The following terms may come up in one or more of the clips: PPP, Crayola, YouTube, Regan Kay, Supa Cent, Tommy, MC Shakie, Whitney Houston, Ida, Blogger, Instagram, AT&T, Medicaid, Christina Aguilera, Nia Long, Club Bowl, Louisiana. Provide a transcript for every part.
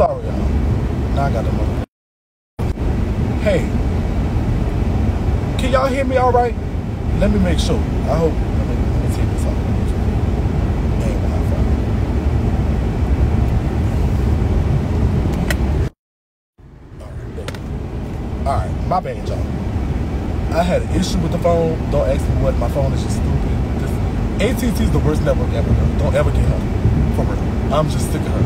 sorry, y'all. Now I got the money. Hey, can y'all hear me all right? Let me make sure. I hope. Let me take this off. Ain't Wi-Fi. All right, my bad, y'all. I had an issue with the phone. Don't ask me what. My phone is just stupid. AT&T is the worst network ever. Don't ever get her. For real. I'm just sick of her.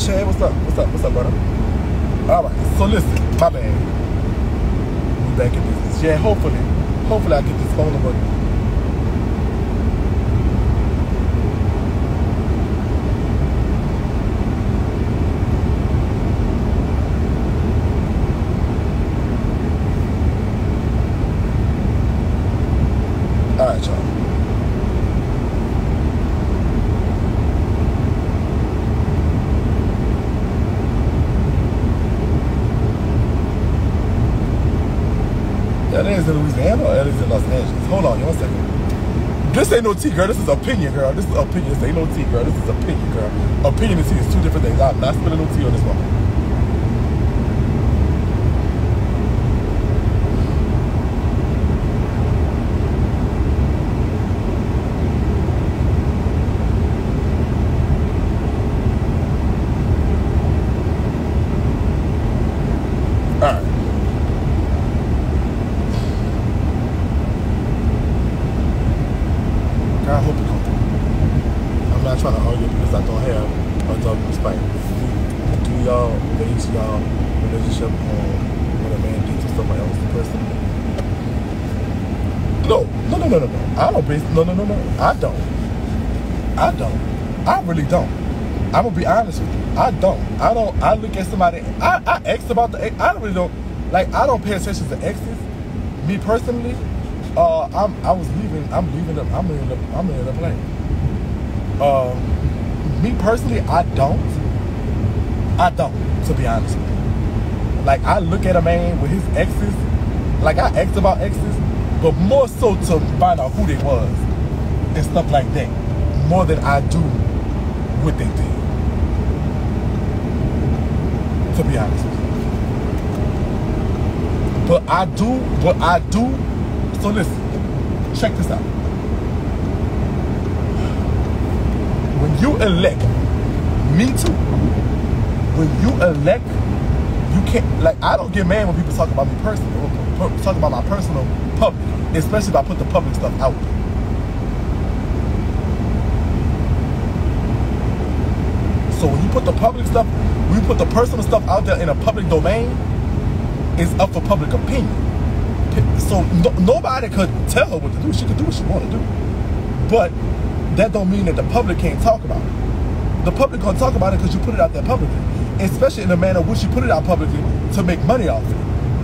Shane, what's up? What's up? What's up, brother? Alright, so listen, my bad. We back in business. Yeah, hopefully I get this phone number. Alright, y'all. That is in Louisiana or that is in Los Angeles? Hold on, y'all, 1 second. This ain't no tea, girl. This is opinion, girl. This is opinion. This ain't no tea, girl. This is opinion, girl. Opinion and tea is two different things. I'm not spilling no tea on this one. I really don't. I'm gonna be honest with you. I don't. I look at somebody. I asked about the ex. I really don't. Like, I don't pay attention to exes. Me personally, I'm in the plane. Me personally, I don't. To be honest with you. Like, I look at a man with his exes. Like, I asked about exes, but more so to find out who they was and stuff like that, more than I do what they did, to be honest with you. But I do what I do. So listen, check this out. When you elect me too, when you elect, you can't, like, I don't get mad when people talk about me personally, or talk about my personal public, especially if I put the public stuff out there. So when you put the public stuff, when you put the personal stuff out there in a public domain, it's up for public opinion. So nobody could tell her what to do. She could do what she want to do. But that don't mean that the public can't talk about it. The public gonna talk about it because you put it out there publicly, especially in the manner in which you put it out publicly to make money off it.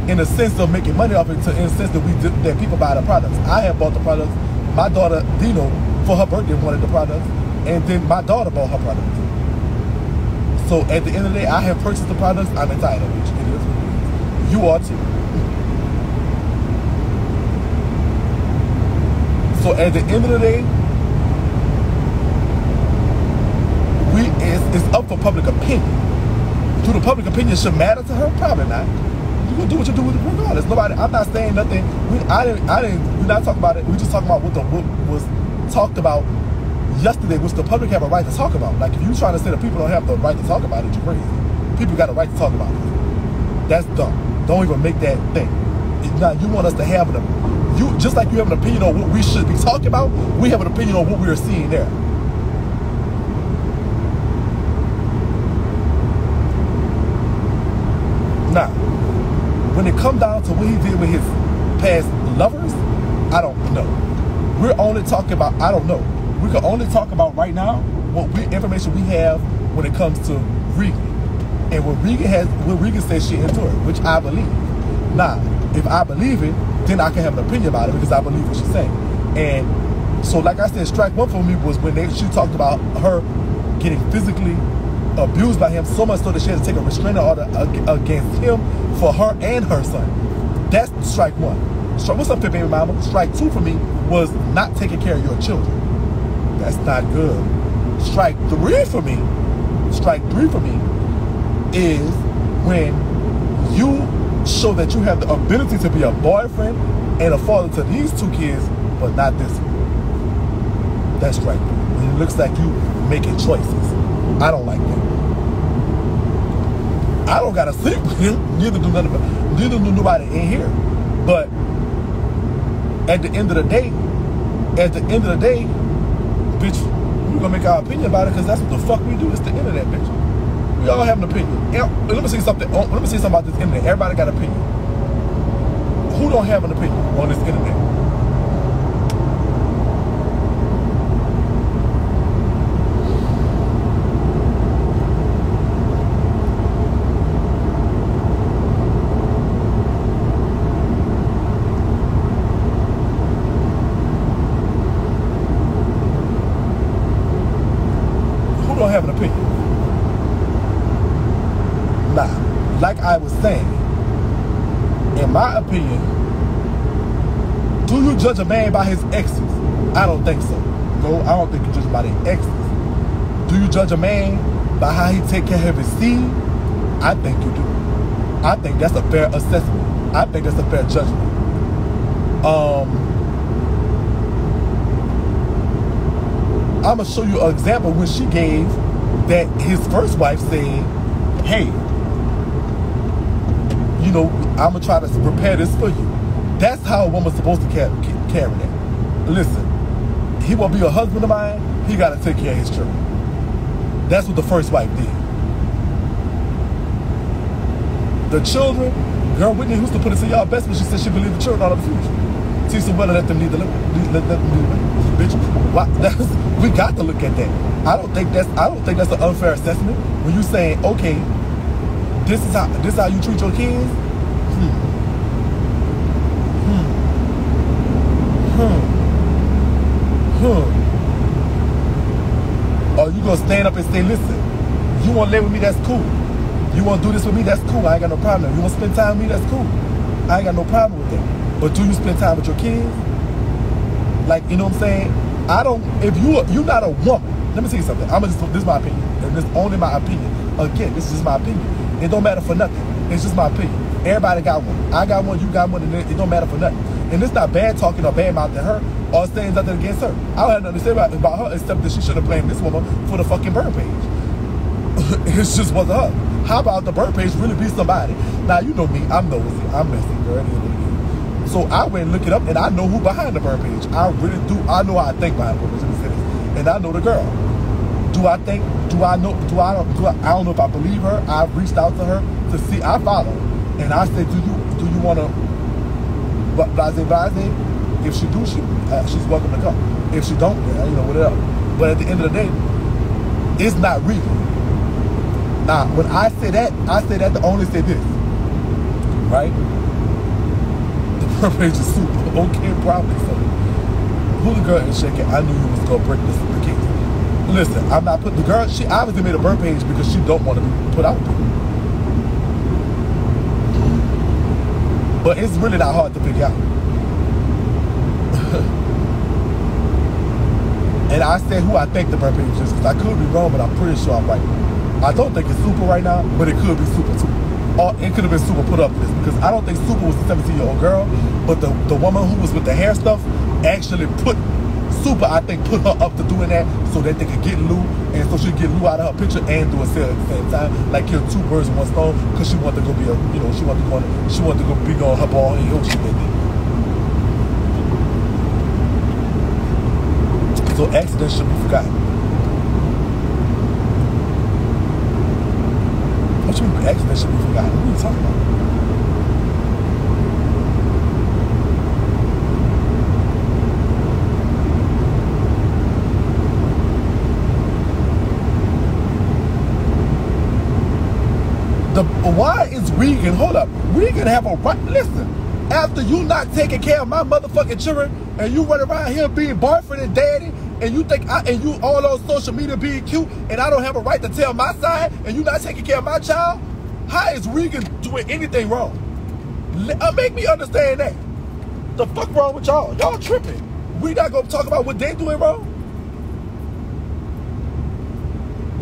In the sense of making money off it, in the sense that that people buy the products. I have bought the products. My daughter Dino, for her birthday, wanted the products, and then my daughter bought her products. So at the end of the day, I have purchased the products. I'm entitled, which it is what it is. You are too. So at the end of the day, it's up for public opinion. Do the public opinion should matter to her? Probably not. You gonna do what you do with it regardless. Nobody. I'm not saying nothing. We're not talking about it. We're just talking about what was talked about yesterday, which the public have a right to talk about. Like, if you're trying to say that people don't have the right to talk about it, you're crazy. People got a right to talk about it. That's dumb. Don't even make that thing. Now, you want us to have just like you have an opinion on what we should be talking about, we have an opinion on what we are seeing there. Now, when it comes down to what he did with his past lovers, I don't know. We're only talking about, I don't know. We can only talk about right now what information we have when it comes to Regan. And when Regan says shit into it, which I believe. Now, if I believe it, then I can have an opinion about it because I believe what she's saying. And so, like I said, strike one for me was when she talked about her getting physically abused by him so much so that she had to take a restraining order against him for her and her son. That's strike one. What's up, baby mama? Strike two for me was not taking care of your children. That's not good. Strike three for me is when you show that you have the ability to be a boyfriend and a father to these two kids, but not this one. That's right. When it looks like you making choices. I don't like that. I don't gotta sleep with him. Neither do nobody in here. But at the end of the day, bitch, we're gonna make our opinion about it because that's what the fuck we do. It's the internet, bitch. We all have an opinion. Let me say something. Let me say something about this internet. Everybody got an opinion. Who don't have an opinion on this internet? Who don't have an opinion? Like I was saying, in my opinion, do you judge a man by his exes? I don't think so. No, I don't think you judge him by their exes. Do you judge a man by how he take care of his seed? I think you do. I think that's a fair assessment. I think that's a fair judgment. I'm going to show you an example when she gave that his first wife said, hey, you know, I'm going to try to prepare this for you. That's how a woman's supposed to carry that. Listen, he will be a husband of mine. He got to take care of his children. That's what the first wife did. The children, girl, Whitney Houston put it to y'all best when she said she believed the children out of the future. Teach them well and let them lead the living. Bitch, why? We got to look at that. I don't think that's an unfair assessment when you saying, okay, This is how you treat your kids? Or you gonna stand up and say, listen, you wanna live with me, that's cool. You wanna do this with me, that's cool. I ain't got no problem. You wanna spend time with me, that's cool. I ain't got no problem with that. But do you spend time with your kids? Like, you know what I'm saying? If you're not a woman, let me tell you something. This is my opinion. And this is only my opinion. Again, this is just my opinion. It don't matter for nothing. It's just my opinion. Everybody got one. I got one, you got one, and it don't matter for nothing. And it's not bad talking or bad mouthing her or saying nothing against her. I don't have nothing to say about her except that she should have blamed this woman for the fucking bird page. It's just wasn't her. How about the bird page really be somebody? Now, you know me. I'm nosy. I'm messy, girl. So I went and looked it up, and I know who behind the bird page. I really do. I know how I think behind the bird page. And I know the girl. I don't know if I believe her. I've reached out to her to see. I followed her. And I said, do you want to blase? If she do, she's welcome to come. If she don't, you know, whatever. But at the end of the day, it's not real. Now, when I say that to only say this, right? The perfect is super. Okay, probably so. Who the girl is shaking? I knew you was going to break this with the case. Listen, I'm not putting the girl, she obviously made a bird page because she don't want to be put out. But it's really not hard to pick out. And I said who I think the bird page is because I could be wrong, but I'm pretty sure I'm right. I don't think it's Super right now, but it could be Super too. Or it could have been Super put up this because I don't think Super was a 17-year-old girl, but the woman who was with the hair stuff actually put Super, I think, put her up to doing that so that they could get Lou, and so she could get Lou out of her picture and do a sale at the same time, like kill two birds with one stone, because she wanted to go be a, you know, she wanted to go big on her ball and heel shit that did. So accidents should be forgotten. What you mean accidents should be forgotten? What are you talking about? Regan, hold up. Regan have a right. Listen, after you not taking care of my motherfucking children and you run around here being boyfriend and daddy and you think you all on social media being cute and I don't have a right to tell my side and you not taking care of my child, how is Regan doing anything wrong? Make me understand that. The fuck wrong with y'all? Y'all tripping. We not gonna talk about what they doing wrong?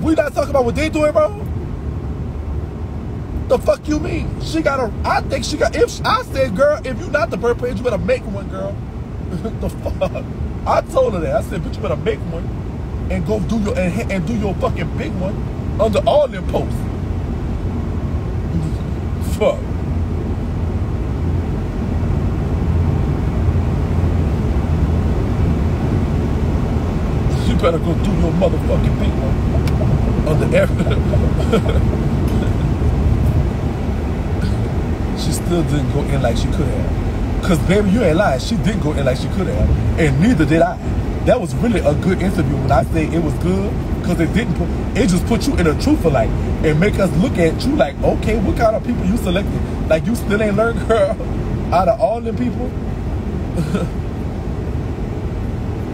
We not talking about what they doing wrong? The fuck you mean? She got a, I think she got, if I said, girl, if you not the perpetrator, you better make one, girl. The fuck? I told her that. I said, but you better make one and go do your, and do your fucking big one under all them posts. Fuck. Better go do your motherfucking people on the air. She still didn't go in like she could have. Cause baby, you ain't lying. She didn't go in like she could have. And neither did I. That was really a good interview when I say it was good. Cause it didn't put, it just put you in a truthful light and make us look at you like, okay, what kind of people you selected? Like you still ain't learned, girl, out of all them people.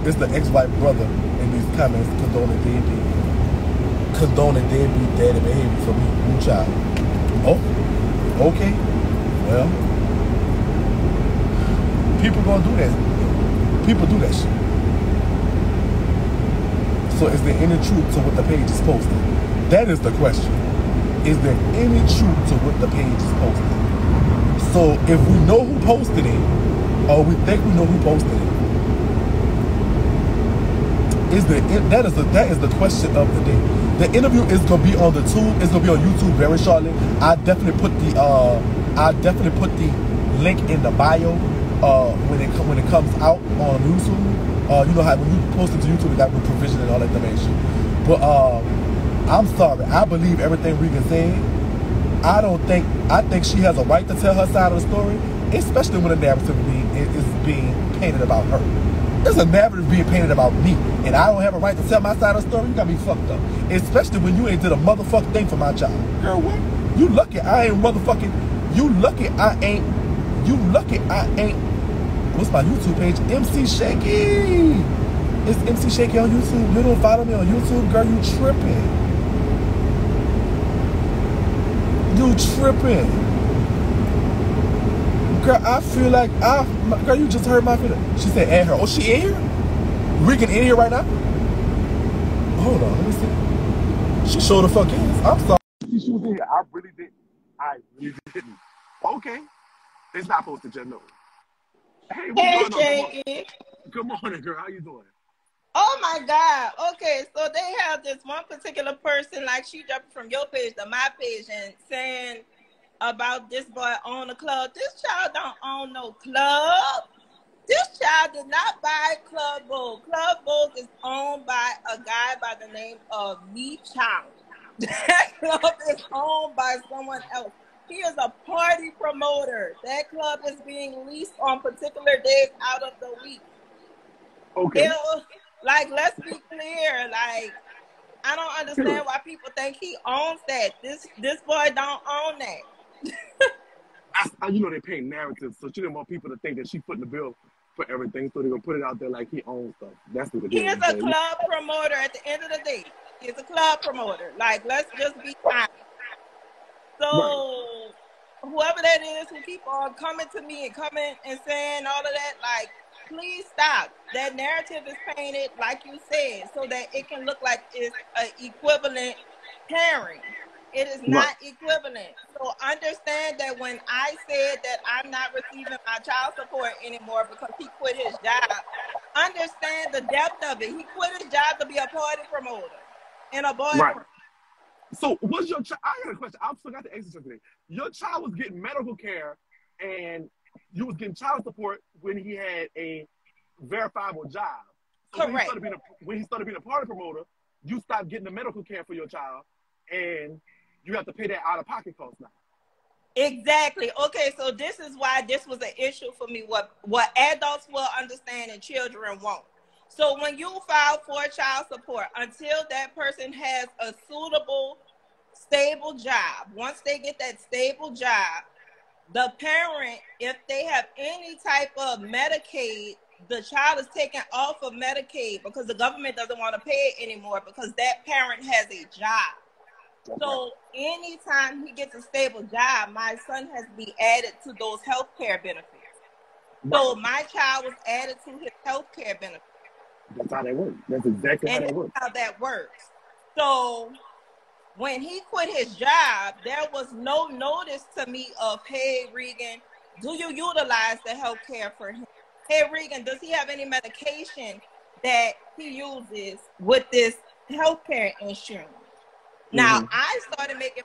It's the ex-wife brother in these comments condoning deadbeat. Condoning deadbeat daddy behavior for me, new child. Oh, okay. Well, people gonna do that. People do that shit. So is there any truth to what the page is posting? That is the question. Is there any truth to what the page is posting? So if we know who posted it, or we think we know who posted it, is the, that is the question of the day. The interview is gonna be on the tube. It's gonna be on YouTube very shortly. I definitely put the link in the bio when it comes out on YouTube. You know how when you post it to YouTube, it got provision and all that information. But I'm sorry, I believe everything Regan said. I don't think she has a right to tell her side of the story, especially when a narrative is being painted about her. There's a narrative being painted about me, and I don't have a right to tell my side of the story. You got me fucked up. Especially when you ain't did a motherfucking thing for my child. Girl, what? You lucky I ain't motherfucking... You lucky I ain't... What's my YouTube page? MC Shakie! It's MC Shakie on YouTube. You don't follow me on YouTube? Girl, you tripping. You tripping. Girl, I feel like girl, you just heard my feelings. She said, "And her." Oh, she in here? Regan in here right now? Hold on, let me see. She showed the fuck is. I'm sorry. She was in here. I really didn't. I really didn't. Okay, it's not supposed to just know. Hey, what's going on? Good morning, girl. How you doing? Oh my God. Okay, so they have this one particular person, like she jumped from your page to my page and saying about this boy own a club. This child don't own no club. This child did not buy Club Bowl. Club Bowl is owned by a guy by the name of Me Child. That club is owned by someone else. He is a party promoter. That club is being leased on particular days out of the week. Okay. Like, let's be clear. Like, I don't understand why people think he owns that. This boy don't own that. You know they paint narratives, so she didn't want people to think that she's putting the bill for everything, so they're gonna put it out there like he owns stuff. That's what he is. A club promoter at the end of the day. He's a club promoter. Like, let's just be honest. So right. Whoever that is who keep on coming to me and coming and saying all of that, like, please stop. That narrative is painted, like you said, so that it can look like it's an equivalent pairing. It is not equivalent. So understand that when I said that I'm not receiving my child support anymore because he quit his job, understand the depth of it. He quit his job to be a party promoter and a boyfriend. Right. So was your child, I got a question. I forgot to ask you today. Your child was getting medical care and you was getting child support when he had a verifiable job. So correct. When he started being a party promoter, you stopped getting the medical care for your child and you have to pay that out-of-pocket cost now. Exactly. Okay, so this is why this was an issue for me, what adults will understand and children won't. So when you file for child support, until that person has a suitable stable job. Once they get that stable job, the parent, if they have any type of Medicaid, the child is taken off of Medicaid because the government doesn't want to pay it anymore because that parent has a job. Okay. So anytime he gets a stable job, my son has to be added to those health care benefits. Right. So my child was added to his health care benefits. That's how that works. That's exactly how that works. How that works. So when he quit his job, there was no notice to me of, hey, Regan, do you utilize the health care for him? Hey, Regan, does he have any medication that he uses with this health care insurance? Mm-hmm. Now, I started making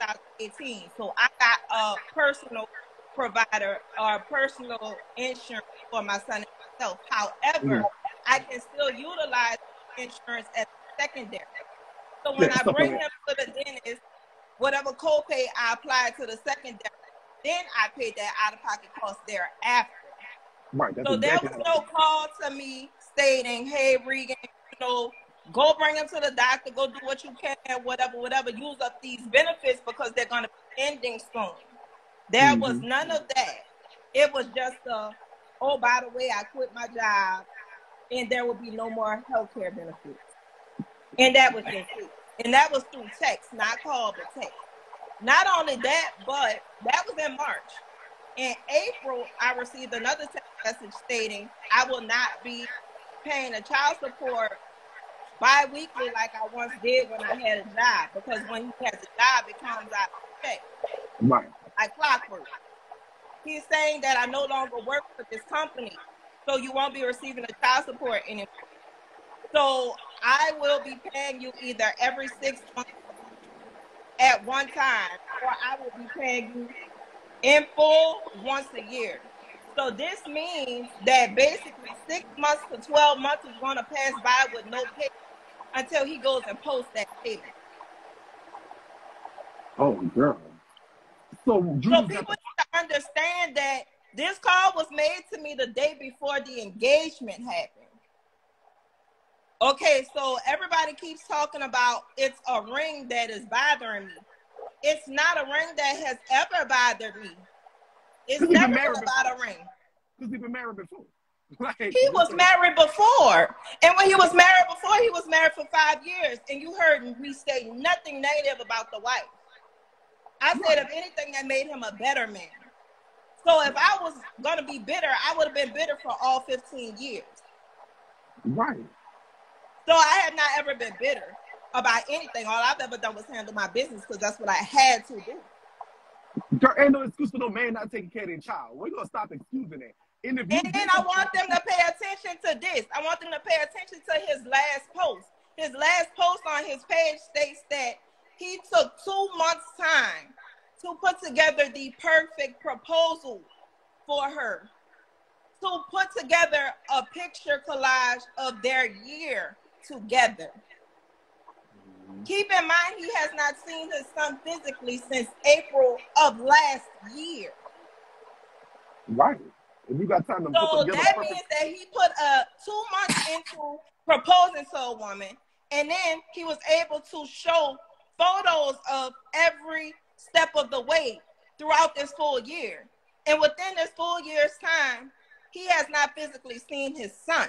money in 2018, so I got a personal provider or personal insurance for my son and myself. However, I can still utilize insurance as secondary. So when I bring him to the dentist, whatever copay I apply to the secondary, then I pay that out-of-pocket cost thereafter. Right, so exactly, there was no call to me stating, hey, Regan, you know, go bring him to the doctor, go do what you can, whatever, whatever, use up these benefits because they're going to be ending soon. There was none of that. It was just a, oh, by the way, I quit my job, and there will be no more health care benefits. And that was just it. And that was through text, not call, but text. Not only that, but that was in March. In April, I received another text message stating I will not be paying a child support bi-weekly like I once did when I had a job, because when he has a job, it comes out of check. Right. Like clockwork. He's saying that I no longer work for this company, so you won't be receiving a child support anymore. So I will be paying you either every 6 months at one time, or I will be paying you in full once a year. So this means that basically 6 months to 12 months is going to pass by with no pay until he goes and posts that payment. Oh, girl. So people need to understand that this call was made to me the day before the engagement happened. Okay, so everybody keeps talking about it's a ring that is bothering me. It's not a ring that has ever bothered me. It's never been about a ring. Because he's been married before. Like, he was married before. And when he was married before, he was married for 5 years. And you heard me say nothing negative about the wife. I said, if anything, that made him a better man. So if I was going to be bitter, I would have been bitter for all 15 years. Right. So I have not ever been bitter about anything. All I've ever done was handle my business because that's what I had to do. There ain't no excuse for no man not taking care of their child. We're going to stop excusing that. And then I want them to pay attention to this. I want them to pay attention to his last post. His last post on his page states that he took 2 months' time to put together the perfect proposal for her, to put together a picture collage of their year together. Keep in mind, he has not seen his son physically since April of last year. Right. If you got time to put together, that means that he put 2 months into proposing to a woman, and then he was able to show photos of every step of the way throughout this full year. And within this full year's time, he has not physically seen his son.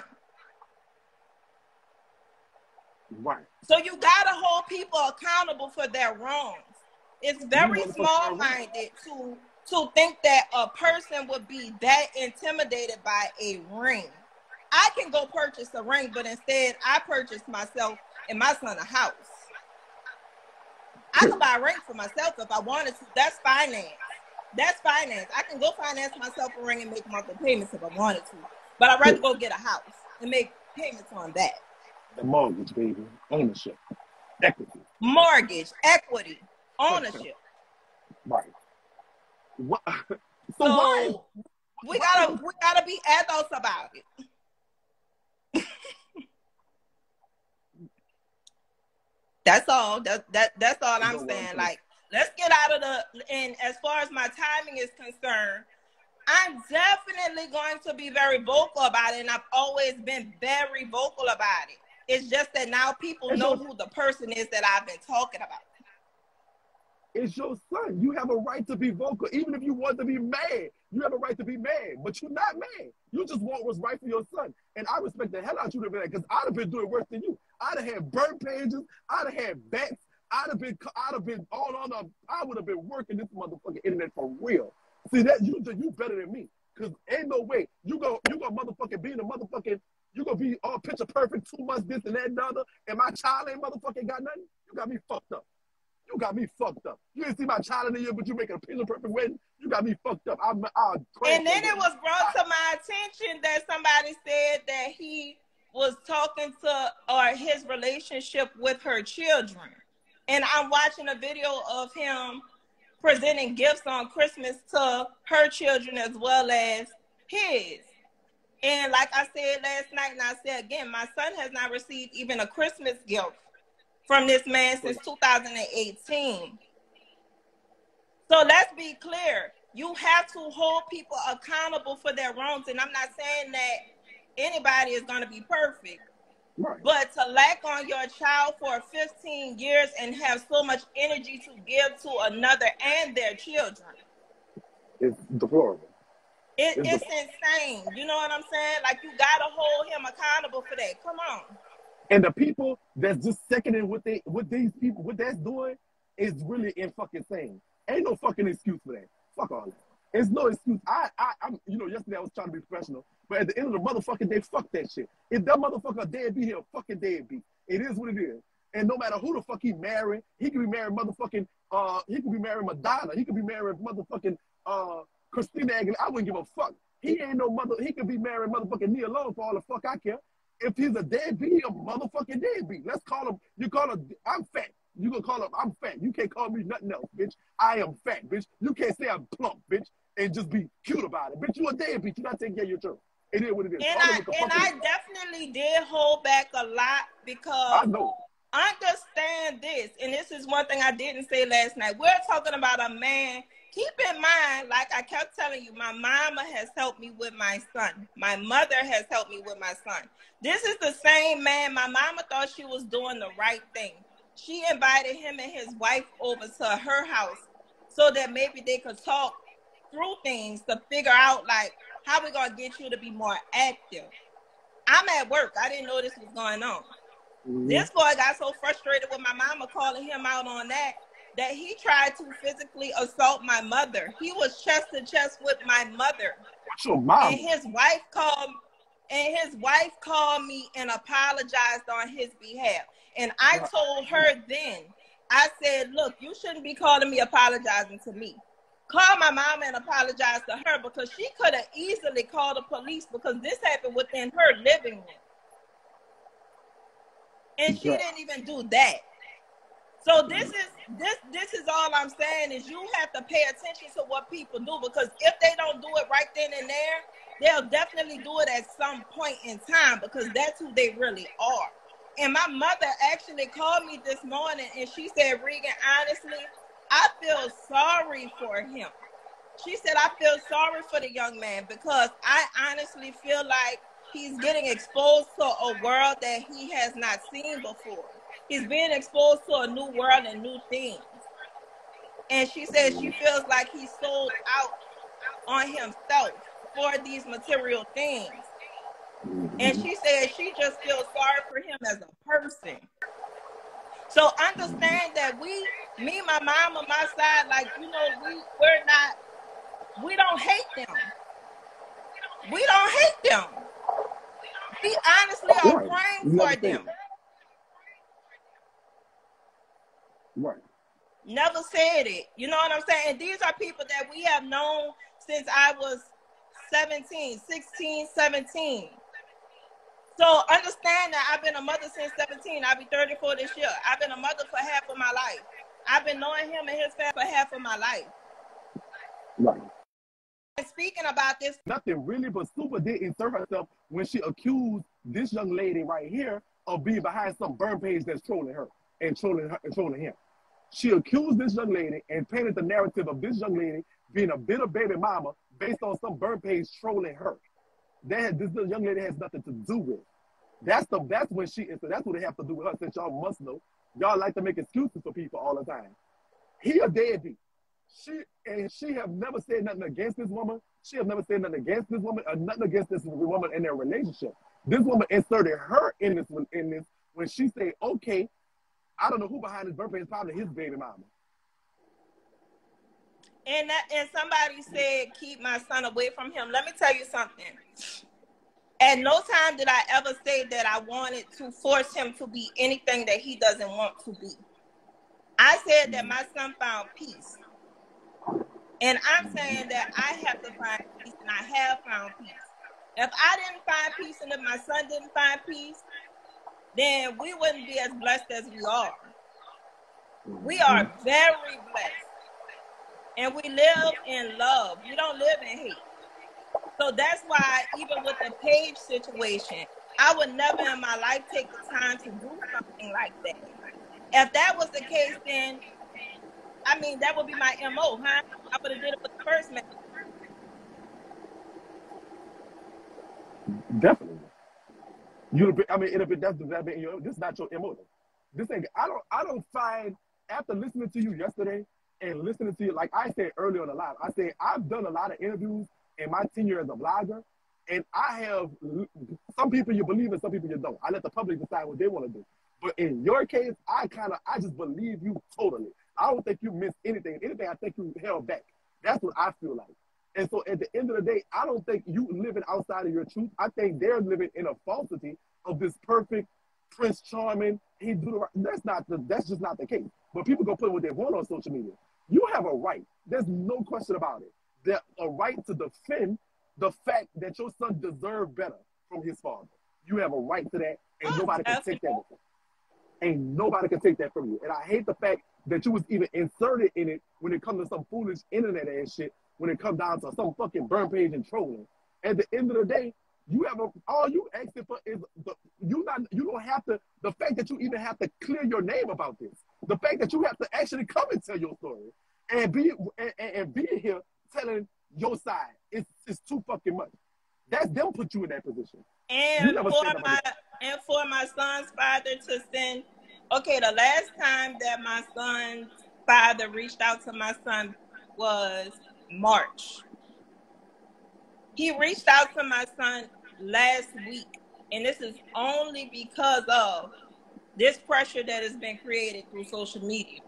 Right. So you gotta hold people accountable for their wrongs. It's very small-minded to think that a person would be that intimidated by a ring. I can go purchase a ring, but instead I purchased myself and my son a house. I could buy a ring for myself if I wanted to. That's finance. That's finance. I can go finance myself a ring and make monthly payments if I wanted to. But I'd rather go get a house and make payments on that. The mortgage, baby. Ownership. Equity. Mortgage. Equity. Ownership. Right. What? So we gotta be adults about it. That's all. That's all I'm saying. Like, let's get out of the, and as far as my timing is concerned, I'm definitely going to be very vocal about it, and I've always been very vocal about it. It's just that now people know who the person is that I've been talking about. It's your son. You have a right to be vocal. Even if you want to be mad, you have a right to be mad. But you're not mad. You just want what's right for your son. And I respect the hell out of you for that, because I'd have been doing worse than you. I'd have had burn pages. I'd have had bats. I'd have been all on up. I would have been working this motherfucking internet for real. See, that you better than me. Because ain't no way. You gonna motherfucking be in a motherfucking, you gonna be all picture perfect, 2 months, this and that and the other, and my child ain't motherfucking got nothing? You got me fucked up. You got me fucked up. You didn't see my child in the year, but you making a picture perfect wedding? You got me fucked up. And then it was brought to my attention that somebody said that he was talking to, or his relationship with her children. And I'm watching a video of him presenting gifts on Christmas to her children as well as his. And like I said last night, and I say again, my son has not received even a Christmas gift from this man since 2018. So let's be clear. You have to hold people accountable for their wrongs. And I'm not saying that anybody is going to be perfect. Right. But to lack on your child for 15 years and have so much energy to give to another and their children. It's deplorable. It's insane. You know what I'm saying? Like, you got to hold him accountable for that. Come on. And the people that's just seconding what that's doing is really insane. Ain't no fucking excuse for that. Fuck all that. There's no excuse. I'm, you know, yesterday I was trying to be professional, but at the end of the motherfucking day, fuck that shit. If that motherfucker deadbeat, he'll fucking deadbeat. It is what it is. And no matter who the fuck he married, he could be married motherfucking, he could be married Madonna. He could be married motherfucking Christina Aguilera. I wouldn't give a fuck. He ain't no mother. He could be married motherfucking Nia Long for all the fuck I care. If he's a deadbeat, he's a motherfucking deadbeat. Let's call him, you call him, I'm fat. You gonna call him, I'm fat. You can't call me nothing else, bitch. I am fat, bitch. You can't say I'm plump, bitch, and just be cute about it. Bitch, you a deadbeat. You not taking care of your turn. It is what it is. And I definitely did hold back a lot, because I know. Understand this, and this is one thing I didn't say last night. We're talking about a man. Keep in mind, like I kept telling you, my mama has helped me with my son. My mother has helped me with my son. This is the same man. My mama thought she was doing the right thing. She invited him and his wife over to her house so that maybe they could talk through things to figure out, like, how we gonna get you to be more active. I'm at work. I didn't know this was going on. Mm-hmm. This boy got so frustrated with my mama calling him out on that he tried to physically assault my mother. He was chest to chest with my mother. What's your mom? And his wife called me and apologized on his behalf. And I told her then, I said, look, you shouldn't be calling me apologizing to me. Call my mom and apologize to her, because she could have easily called the police, because this happened within her living room. And she didn't even do that. So this is all I'm saying, is you have to pay attention to what people do, because if they don't do it right then and there, they'll definitely do it at some point in time, because that's who they really are. And my mother actually called me this morning, and she said, Regan, honestly, I feel sorry for him. She said, I feel sorry for the young man, because I honestly feel like he's getting exposed to a world that he has not seen before. He's being exposed to a new world and new things. And she said she feels like he's sold out on himself for these material things. And she said she just feels sorry for him as a person. So understand that me, my mom on my side, like, you know, we don't hate them. We don't hate them. We honestly are praying for them. Right. Never said it. You know what I'm saying? And these are people that we have known since I was 17. So understand that I've been a mother since 17. I'll be 34 this year. I've been a mother for half of my life. I've been knowing him and his family for half of my life. Right. And speaking about this, nothing really, but Super did insert herself when she accused this young lady right here of being behind some burn page that's trolling her and trolling him. She accused this young lady and painted the narrative of this young lady being a bitter baby mama based on some burn page trolling her. This young lady has nothing to do with. That's when she is. So that's what it has to do with her, since y'all must know. Y'all like to make excuses for people all the time. He a deadbeat. She have never said nothing against this woman. She have never said nothing against this woman or nothing against this woman in their relationship. This woman inserted her in this when she said, okay, I don't know who behind his birthday is, probably his baby mama. And somebody said, keep my son away from him. Let me tell you something. At no time did I ever say that I wanted to force him to be anything that he doesn't want to be. I said that my son found peace. And I'm saying that I have to find peace, and I have found peace. If I didn't find peace and if my son didn't find peace, then we wouldn't be as blessed as we are. We are very blessed. And we live in love. We don't live in hate. So that's why even with the Paige situation, I would never in my life take the time to do something like that. If that was the case, then, I mean, that would be my M.O., huh? I would have did it with the first man. Definitely. This is not your M.O. This thing, I don't find, after listening to you yesterday, and listening to you, like I said earlier on the live, I said I've done a lot of interviews in my tenure as a blogger, and I have some people you believe in, some people you don't. I let the public decide what they want to do. But in your case, I just believe you totally. I don't think you missed anything. Anything I think you held back. That's what I feel like. And so at the end of the day, I don't think you living outside of your truth. I think they're living in a falsity of this perfect Prince Charming. He do the right. That's just not the case. But people gonna put what they want on social media. You have a right. There's no question about it. There's a right to defend the fact that your son deserved better from his father. You have a right to that, and nobody can take that. Ain't nobody can take that from you. And I hate the fact that you was even inserted in it when it comes to some foolish internet ass shit, when it comes down to some fucking burn page and trolling. At the end of the day, all you asking for is you don't have to, the fact that you even have to clear your name about this. The fact that you have to actually come and tell your story and be here telling your side, it's too fucking much. That's them put you in that position. And for my son's father to send, okay, the last time that my son's father reached out to my son was March. He reached out to my son last week, and this is only because of this pressure that has been created through social media.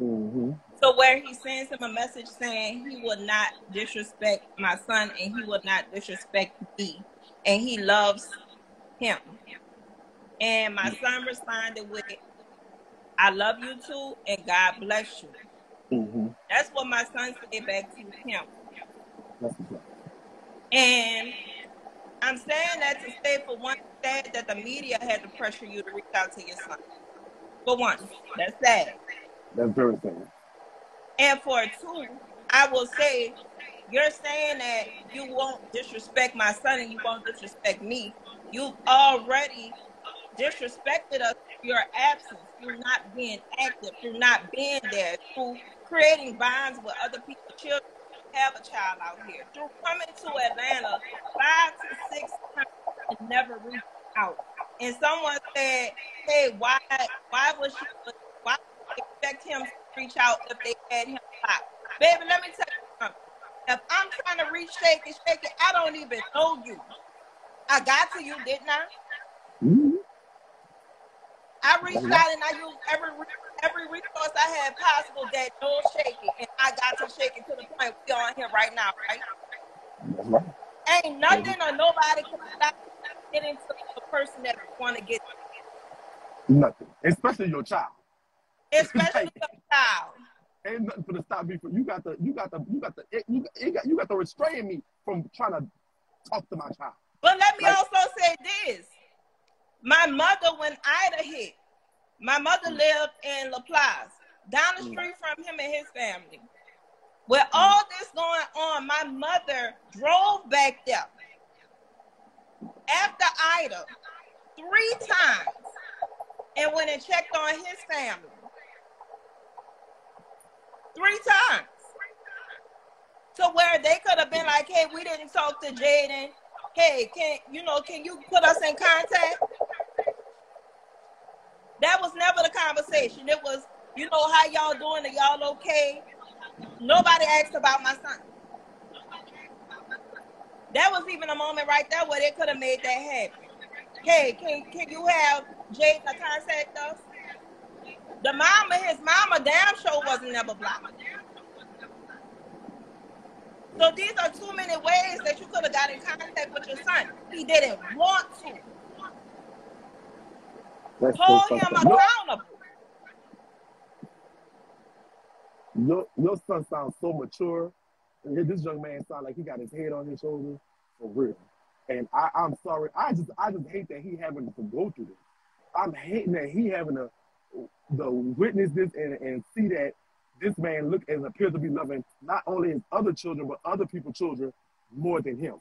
Mm-hmm. So where he sends him a message saying he will not disrespect my son and he will not disrespect me, and he loves him. And my son responded with, I love you too, and God bless you. Mm-hmm. That's what my son said back to him. And I'm saying that to say, for one, sad that the media had to pressure you to reach out to your son. For one, that's sad. That's very sad. And for two, I will say, you're saying that you won't disrespect my son and you won't disrespect me. You've already disrespected us through your absence, through not being active, through not being there, through creating bonds with other people's children. Have a child out here, through coming to Atlanta 5 to 6 times and never reach out. And someone said, hey, why would you expect him to reach out if they had him blocked? Baby, let me tell you something. If I'm trying to reach Shakie, I don't even know you. I got to you, didn't I? Mm-hmm. I reached out and I used every resource I had possible that no Shakie, and I got to Shakie to the point we on here right now, right? Ain't nothing or nobody can stop getting to the person that want to get to. Nothing, especially your child. Especially your child. Ain't nothing for to stop me from you got to restrain me from trying to talk to my child. But let me also say this. My mother, when Ida hit, my mother lived in La Plaza, down the street from him and his family. With all this going on, my mother drove back there after Ida 3 times and went and checked on his family. 3 times. To where they could have been like, hey, we didn't talk to Jaden. Hey, can you put us in contact? That was never the conversation. It was, you know, how y'all doing? Are y'all okay? Nobody asked about my son. That was even a moment right there where they could have made that happen. Hey, can you have Jake contact us? The mama, his mama damn sure wasn't never blocked. So these are too many ways that you could have got in contact with your son. He didn't want to. Hold him accountable. Your son sounds so mature. This young man sounds like he got his head on his shoulder for real. And I'm sorry. I just hate that he having to go through this. I'm hating that he having to witness this and see that this man look and appears to be loving not only his other children, but other people's children more than him.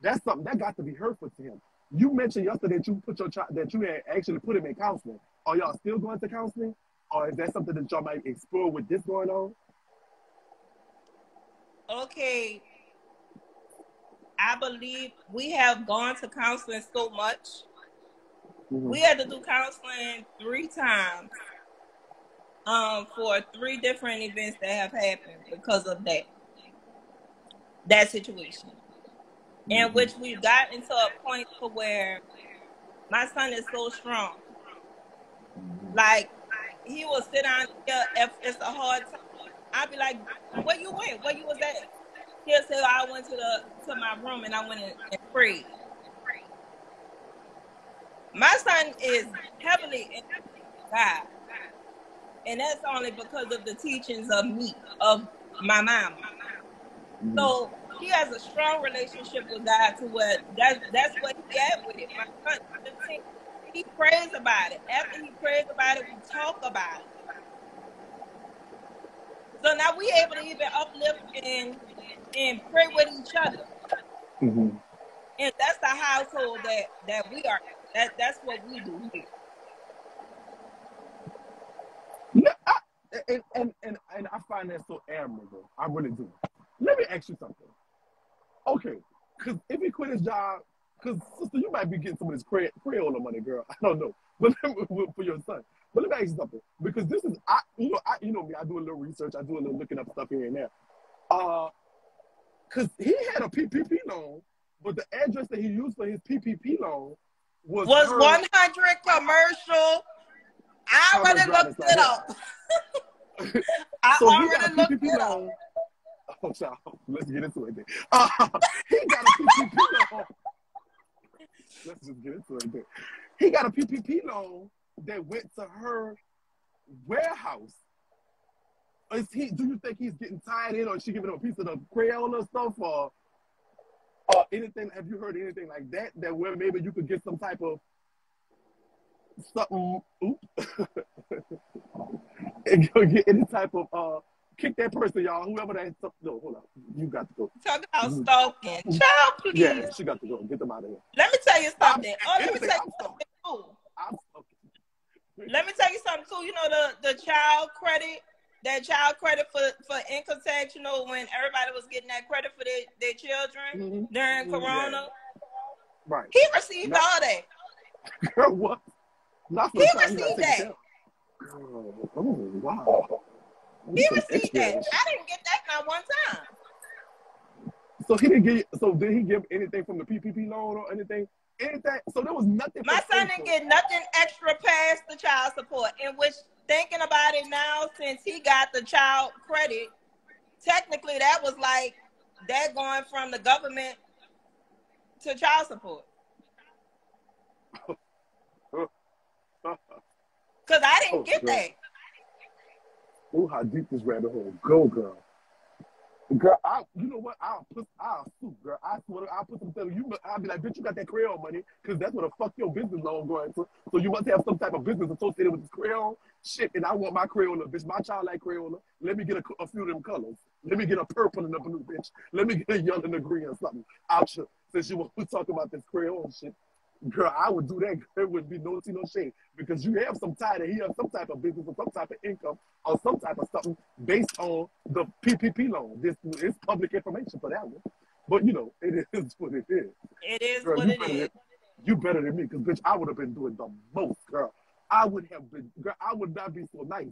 That's something that got to be hurtful to him. You mentioned yesterday that you put your child, that you had actually put him in counseling. Are y'all still going to counseling? Or is that something that y'all might explore with this going on? Okay. I believe we have gone to counseling so much. Mm-hmm. We had to do counseling 3 times. For 3 different events that have happened because of that situation, mm-hmm. in which we got into a point for where my son is so strong. Mm-hmm. Like he will sit on here if it's a hard time. I'll be like, "Where you went? Where you was at?" He'll say, "I went to my room and I went and prayed." My son is heavily in God. And that's only because of the teachings of me, of my mama. Mm-hmm. So he has a strong relationship with God to where that's what he had with it. My son, he prays about it. After he prays about it, we talk about it. So now we able to even uplift and pray with each other. Mm-hmm. And that's the household that we are. That's what we do here. Yeah, and I find that so admirable. I really do. Let me ask you something. Okay, because if he quit his job, because sister, you might be getting some of this Crayola money, girl. I don't know, but for your son. But let me ask you something, because this is you know me. I do a little research. I do a little looking up stuff here and there. Because he had a PPP loan, but the address that he used for his PPP loan was 100 commercial. I already looked it up. I already looked it up. Oh, child. Let's get into it then. He got a PPP loan. Let's just get into it then. He got a PPP loan that went to her warehouse. Is he? Do you think he's getting tied in, or is she giving him a piece of the Crayola stuff, or anything? Have you heard anything like that? That where maybe you could get some type of something, and go get any type of kick that person, y'all. Whoever that, no, hold on, you got to go. Talk about stalking, child, please. Yeah, she got to go. Get them out of here. Let me tell you something. Let me tell you something too. You know the child credit, that child credit for income tax. You know, when everybody was getting that credit for their children, mm-hmm. during Corona, yeah. Right? He received all that. Girl, what? He received that. Girl, oh, wow. He received that. I didn't get that not one time. So he didn't get. So did he give anything from the PPP loan or anything? Anything? So there was nothing. My son didn't get nothing extra past the child support. In which, thinking about it now, since he got the child credit, technically that was like that going from the government to child support. Because I didn't get that. Oh, how deep this rabbit hole go, girl. Girl, you know what? I'll sue, girl. I'll put some stuff. I'll be like, bitch, you got that Crayola money, because that's what the fuck your business loan going to. So you must have some type of business associated with this Crayola shit, and I want my Crayola, bitch. My child like Crayola. Let me get a few of them colors. Let me get a purple and a blue, bitch. Let me get a yellow and a green or something. Since you want to talk about this Crayola shit. Girl, I would do that. There would be no tea, no shade, because you have some tie that he has some type of business or some type of income or some type of something based on the PPP loan. This is public information for that one. But, you know, it is what it is. It is girl, what it is. You better than me, because, bitch, I would have been doing the most, girl. I would not be so nice.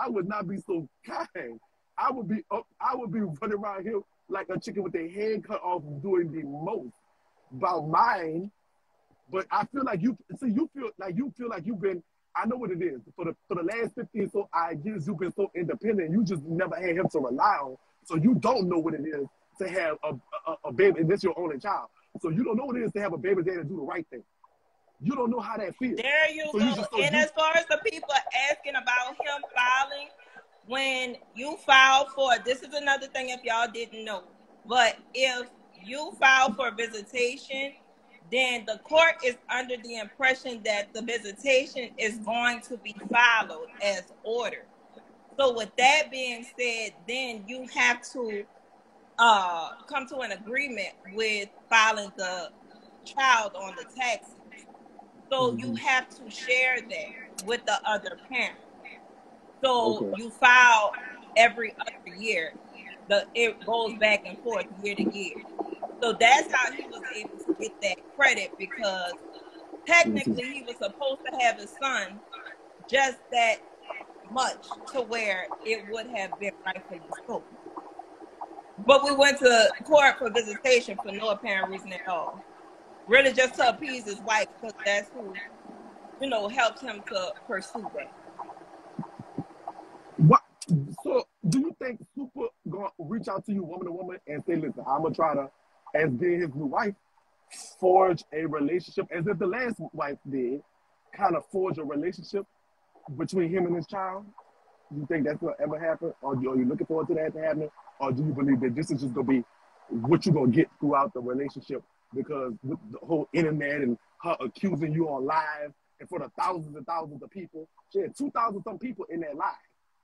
I would not be so kind. I would be up. I would be running around here like a chicken with their head cut off, doing the most about mine. But I feel like you feel like you've been. I know what it is. For the last 15 so odd years, you've been so independent. You just never had him to rely on. So you don't know what it is to have a baby, and this your only child. So you don't know what it is to have a baby dad and do the right thing. You don't know how that feels. There you go. And as far as the people asking about him filing, when you file for, this is another thing if y'all didn't know, but if you file for visitation, then the court is under the impression that the visitation is going to be followed as ordered. So with that being said, then you have to come to an agreement with filing the child on the taxes. So you have to share that with the other parent. So you file every other year. It goes back and forth year to year. So that's how he was able to get that credit, because technically he was supposed to have his son just that much to where it would have been rightfully so. But we went to court for visitation for no apparent reason at all. Really just to appease his wife, because that's who, you know, helps him to pursue that. What? So do you think Super gonna reach out to you woman to woman and say, listen, I'm gonna try to, as being his new wife, forge a relationship, as if the last wife did, kind of forge a relationship between him and his child? Do you think that's gonna ever happen? Or are you looking forward to that to happen? Or do you believe that this is just gonna be what you're gonna get throughout the relationship? Because with the whole internet and her accusing you on live in front of thousands and thousands of people, she had 2,000 some people in that live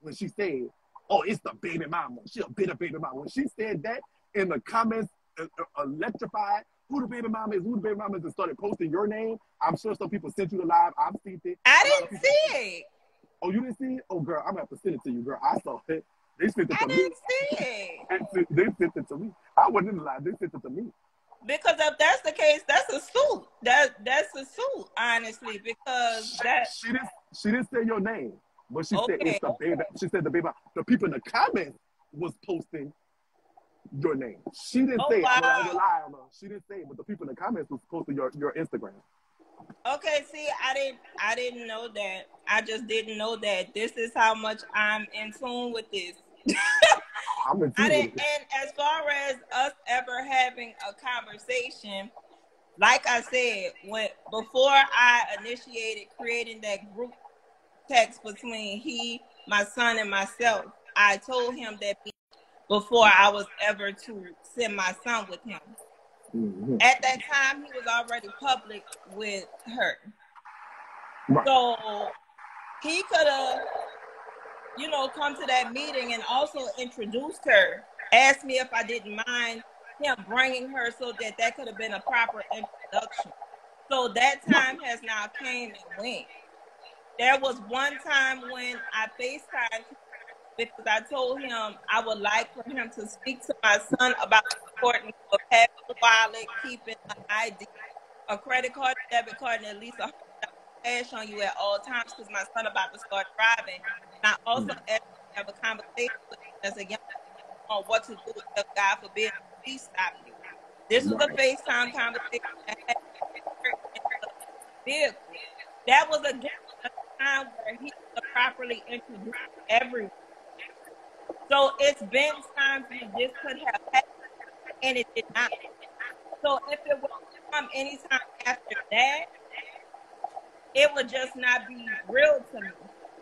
when she said, oh, it's the baby mama. She a bitter baby mama. When she said that in the comments, electrified, who the baby mama is, who the baby mama is, and started posting your name. I'm sure some people sent you the live. I've seen it. I didn't see it. Oh, you didn't see it? Oh, girl, I'm going to have to send it to you, girl. I saw it. They sent it to me. I didn't see it. They sent it to me. I wasn't in the live. They sent it to me. Because if that's the case, that's a suit. That's a suit, honestly. Because that she didn't say your name, but she said it's the baby. She said the baby. The people in the comments was posting your name. She didn't say it. I rely on her. She didn't say it, but the people in the comments was posting your Instagram. Okay, see, I didn't know that. I just didn't know that. This is how much I'm in tune with this. And as far as us ever having a conversation, like I said, before I initiated creating that group text between he, my son, and myself, I told him that before I was ever to send my son with him. At that time, he was already public with her. So he could have, you know, come to that meeting and also introduced her, asked me if I didn't mind him bringing her, so that could have been a proper introduction. So that time has now came and went. There was one time when I FaceTimed because I told him I would like for him to speak to my son about the importance of having a wallet, keeping an ID, a credit card, debit card, and at least $100 cash on you at all times, because my son about to start driving. And I also asked him to have a conversation with him as a young man on what to do if God forbid he stop you. This was a FaceTime conversation that had a vehicle. That was again a time where he properly introduced everyone. So it's been times when this could have happened and it did not. So if it would come anytime after that, it would just not be real to me.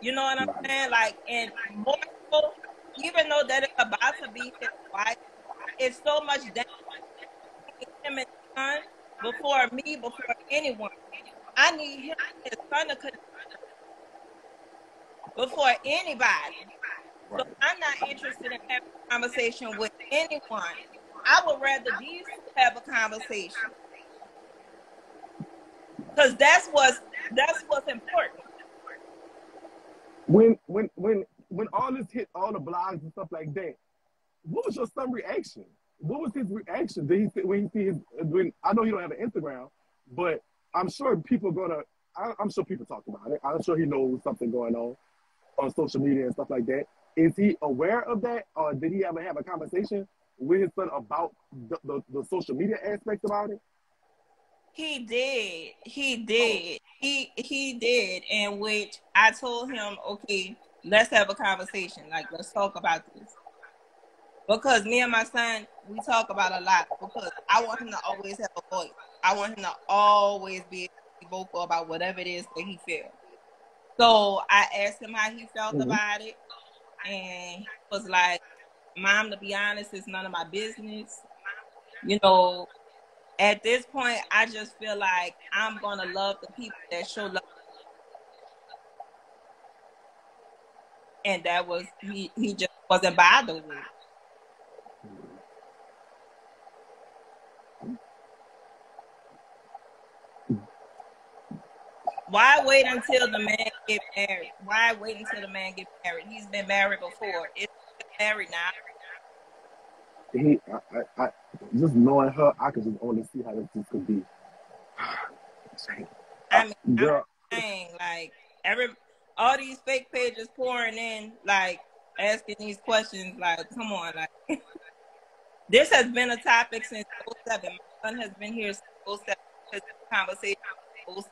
You know what I'm saying? Like, and more so, even though that it's about to be his wife, it's so much damage him and his son before me, before anyone. I need him and his son to connect before anybody. So I'm not interested in having a conversation with anyone. I would rather these have a conversation. Because that's what's important. When all this hit all the blogs and stuff like that, what was your son's reaction? What was his reaction? Did he when I know he don't have an Instagram, but I'm sure people talk about it. I'm sure he knows something going on. on social media and stuff like that. Is he aware of that, or did he ever have a conversation with his son about the social media aspect about it? He did. Oh. He did, in which I told him, okay, let's have a conversation. Like, let's talk about this. Because me and my son, we talk about a lot, because I want him to always have a voice. I want him to always be vocal about whatever it is that he feels. So I asked him how he felt about it. And he was like, Mom, to be honest, it's none of my business. You know, at this point, I just feel like I'm going to love the people that show love. And that was, he just wasn't bothered with it. Why wait until the man get married? Why wait until the man get married? He's been married before. It's married now. I just knowing her, I could just only see how this could be. I mean, girl. I'm saying, like, all these fake pages pouring in, like, asking these questions, like, come on, like, this has been a topic since 07. My son has been here since 07, this conversation since 07.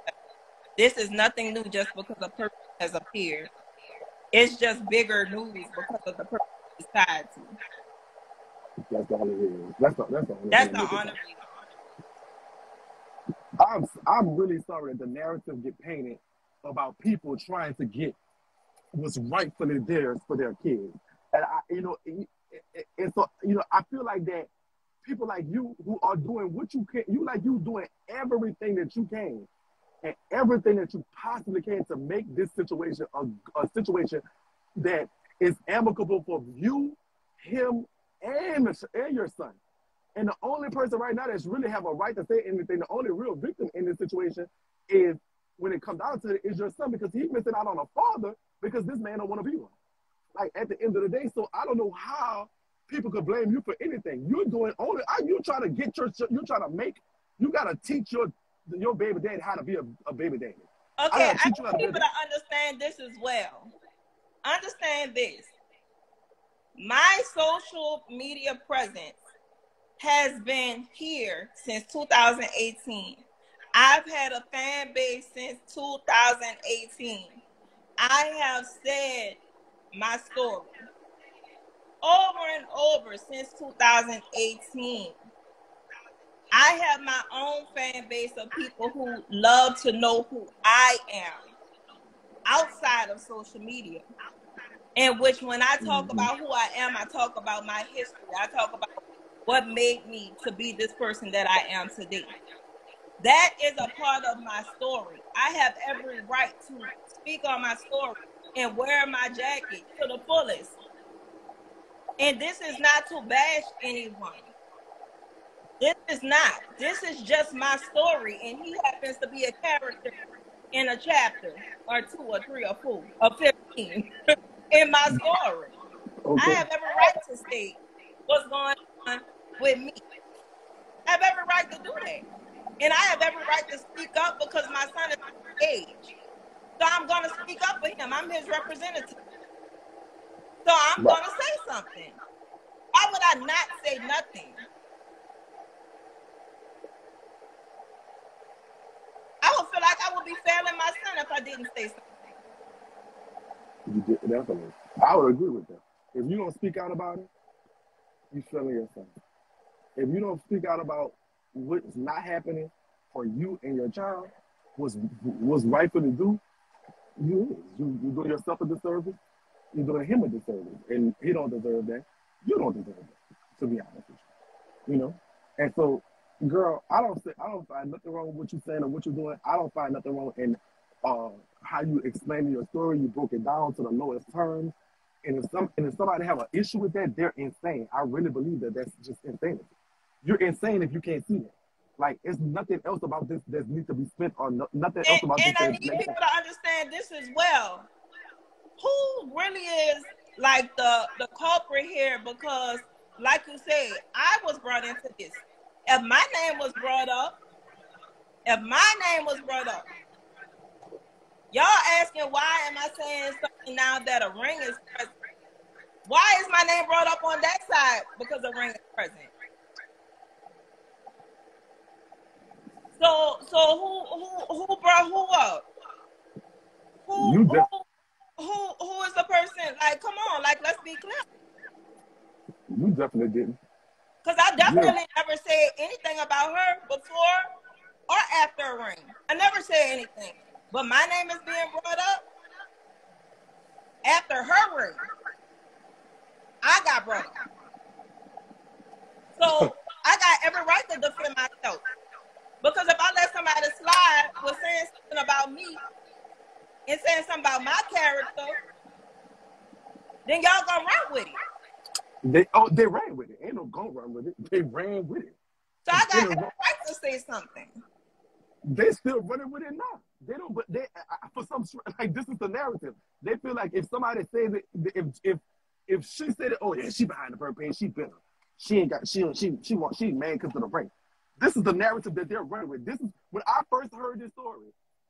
This is nothing new just because a person has appeared. It's just bigger news because of the person he's tied to. That's the only reason. That's the honor. I'm really sorry that the narrative get painted about people trying to get what's rightfully theirs for their kids, and so I feel like that people like you who are doing what you can, you doing everything that you can and everything that you possibly can to make this situation a situation that is amicable for you, him, and your son. And the only person right now that's really have a right to say anything, the only real victim in this situation is, when it comes down to it, is your son, because he's missing out on a father because this man don't want to be one. Like, at the end of the day, so I don't know how people could blame you for anything. You're doing only, you trying to get your, you trying to make, you got to teach your baby daddy how to be a baby daddy. Okay, I want people to understand this as well. Understand this. My social media presence has been here since 2018. I've had a fan base since 2018. I have said my story over and over since 2018. I have my own fan base of people who love to know who I am outside of social media. In which, when I talk about who I am, I talk about my history. I talk about what made me to be this person that I am today. That is a part of my story. I have every right to speak on my story and wear my jacket to the fullest. And this is not to bash anyone. This is not. This is just my story, and he happens to be a character in a chapter or two or three or four or 15. In my story. Okay. I have every right to state what's going on with me. I have every right to do that. And I have every right to speak up because my son is my age. So I'm going to speak up for him. I'm his representative. So I'm going to say something. Why would I not say nothing? I would feel like I would be failing my son if I didn't say something. Definitely. I would agree with that. If you don't speak out about it, you're failing your son. If you don't speak out about what's not happening for you and your child, what's rightfully due, you do yourself a disservice, you do him a disservice, and he don't deserve that. You don't deserve that, to be honest with you. You know? And so, girl, I don't find nothing wrong with what you're saying or what you're doing. I don't find nothing wrong in how you explained your story. You broke it down to the lowest terms, and if somebody have an issue with that, they're insane. I really believe that that's just insanity. You're insane if you can't see that. Like, it's nothing else about this that needs to be spent on. And I need people to understand this as well. Who really is like the culprit here? Because, like you say, I was brought into this. If my name was brought up, Y'all asking why am I saying something now that a ring is present? Why is my name brought up on that side? Because a ring is present. So who brought who up? Who is the person? Like, come on, like, let's be clear. You definitely didn't. Because I definitely never said anything about her before or after a ring. I never said anything. But my name is being brought up after her ring. I got brought up. So I got every right to defend myself. Because if I let somebody slide with saying something about me and saying something about my character, then y'all gonna run with it. They ran with it. Ain't no gonna run with it. They ran with it. So I got every right to say something. They still running with it now. They don't, but they for some, like, this is the narrative. They feel like if somebody says it, if she said it, oh yeah, she behind the bird pain, she bitter. She ain't got she mad because of the ring. This is the narrative that they're running with. This is when I first heard this story.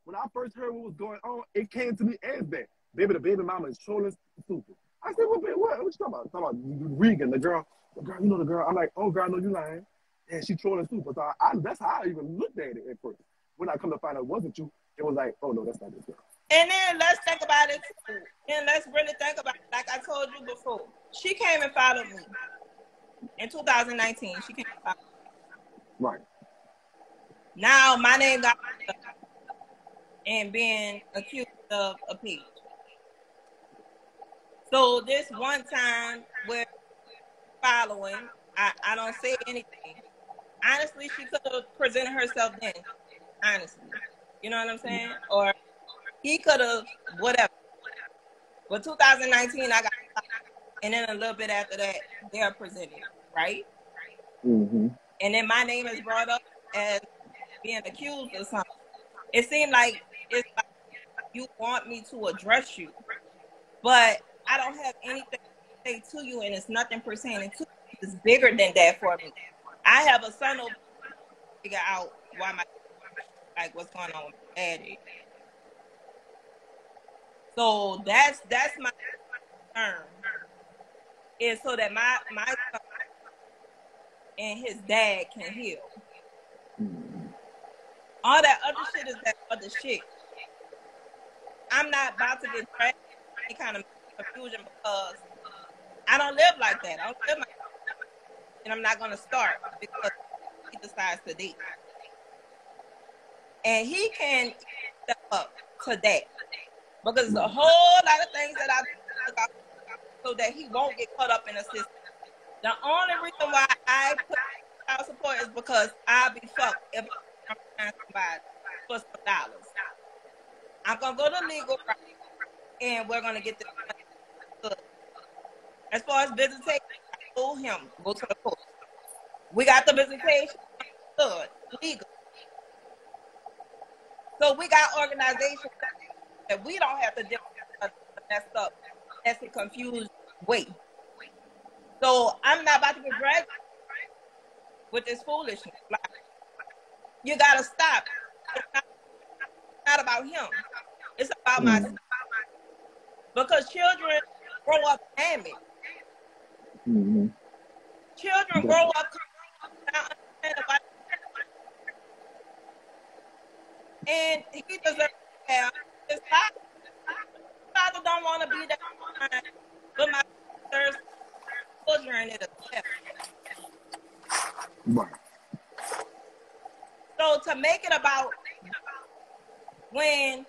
When I first heard what was going on, it came to me as that. Baby, the baby mama is trolling stupid. I said, well, baby, what you talking about? I'm talking about Regan, the girl, you know the girl. I'm like, oh girl, I know you lying. And she trolling stupid. So that's how I even looked at it at first. When I come to find out it wasn't you, it was like, oh no, that's not this girl. And then let's think about it too. And let's really think about it. Like I told you before, she came and followed me. In 2019, she came and followed me. Right. Now my name got and being accused of a page. So this one time where following, I don't say anything. Honestly, she could have presented herself then. Honestly. You know what I'm saying? Or he could have whatever. But 2019 I got, and then a little bit after that, they're presented, right? Mm-hmm. And then my name is brought up as being accused of something. It seemed like it's like you want me to address you, but I don't have anything to say to you, and it's nothing pertaining to you. It's bigger than that for me. I have a son over here to figure out why my, like, what's going on with my daddy. So that's my concern, is so that my son and his dad can heal. All that other shit is that other shit. I'm not about to get dragged in any kind of confusion because I don't live like that. I don't live like that. And I'm not going to start because he decides to date. And he can step up to that because there's a whole lot of things that I do about so that he won't get caught up in a system. The only reason why I put child support is because I'll be fucked if I'm trying to provide for some dollars. I'm going to go to legal and we're going to get this money. As far as visitation, I told him, go to the court. We got the visitation, legal. So we got organizations that we don't have to deal with the messed up, that's a confused way. So I'm not about to be dragged with this foolishness. Like, you gotta stop. It's not about him. It's about myself. Because children grow up damaged. Mm-hmm. Children grow up not understanding about him. And he deserves to have his father. My father don't want to be that kind, but my sister's children in a So to make it about when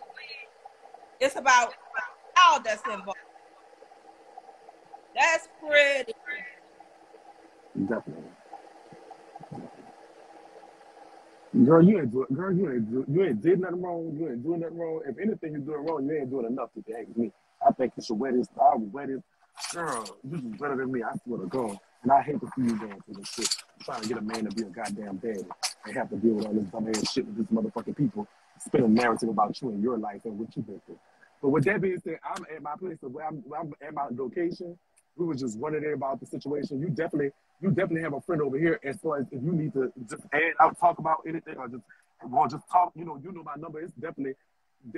it's about how that's involved, that's pretty. Definitely. Girl, you ain't did nothing wrong. You ain't doing nothing wrong. If anything you're doing wrong, you ain't doing enough to tag me. I think it's your wettest. I was wettest. Girl, this is better than me. I swear to God. And I hate to see you going through this shit. I'm trying to get a man to be a goddamn daddy. I have to deal with all this dumb ass shit with these motherfucking people. Spin a narrative about you and your life and what you've been through. But with that being said, I'm at my place of where I'm at my location. We were just wondering about the situation. You definitely have a friend over here as far as if you need to just add out, talk about anything or just talk, you know my number. It's definitely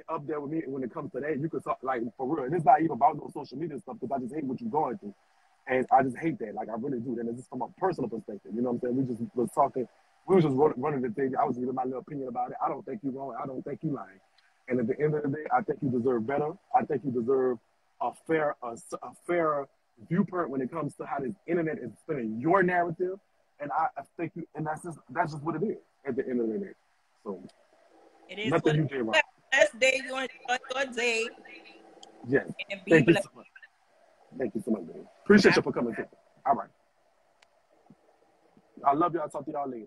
up there with me when it comes to that. You could talk, like, for real. And it's not even about no social media stuff, because I just hate what you're going through. And I just hate that. Like, I really do. And it's just from a personal perspective. You know what I'm saying? We just was talking. We were just running the thing. I was giving my little opinion about it. I don't think you're wrong. I don't think you're lying. And at the end of the day, I think you deserve better. I think you deserve a fairer viewpoint when it comes to how this internet is spinning your narrative. And I think you, and that's just what it is at the end of the day. So it is nothing you did wrong. Best day, you enjoy your day. Yes. Thank you so much. Thank you so much, baby. Appreciate you for coming. All right. I love y'all. Talk to y'all later.